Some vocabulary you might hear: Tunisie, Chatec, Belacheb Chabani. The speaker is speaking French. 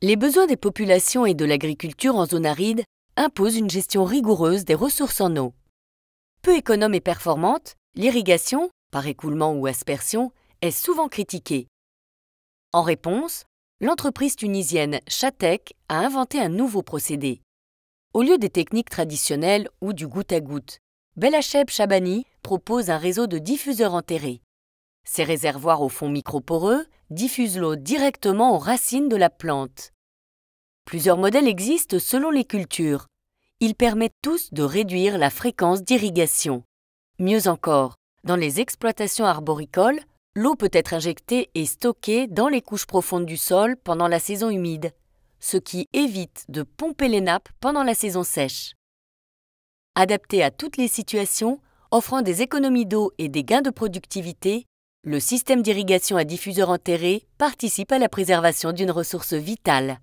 Les besoins des populations et de l'agriculture en zone aride imposent une gestion rigoureuse des ressources en eau. Peu économe et performante, l'irrigation, par écoulement ou aspersion, est souvent critiquée. En réponse, l'entreprise tunisienne Chatec a inventé un nouveau procédé. Au lieu des techniques traditionnelles ou du goutte à goutte, Belacheb Chabani propose un réseau de diffuseurs enterrés. Ces réservoirs au fond microporeux diffusent l'eau directement aux racines de la plante. Plusieurs modèles existent selon les cultures. Ils permettent tous de réduire la fréquence d'irrigation. Mieux encore, dans les exploitations arboricoles, l'eau peut être injectée et stockée dans les couches profondes du sol pendant la saison humide, ce qui évite de pomper les nappes pendant la saison sèche. Adapté à toutes les situations, offrant des économies d'eau et des gains de productivité, le système d'irrigation à diffuseurs enterrés participe à la préservation d'une ressource vitale.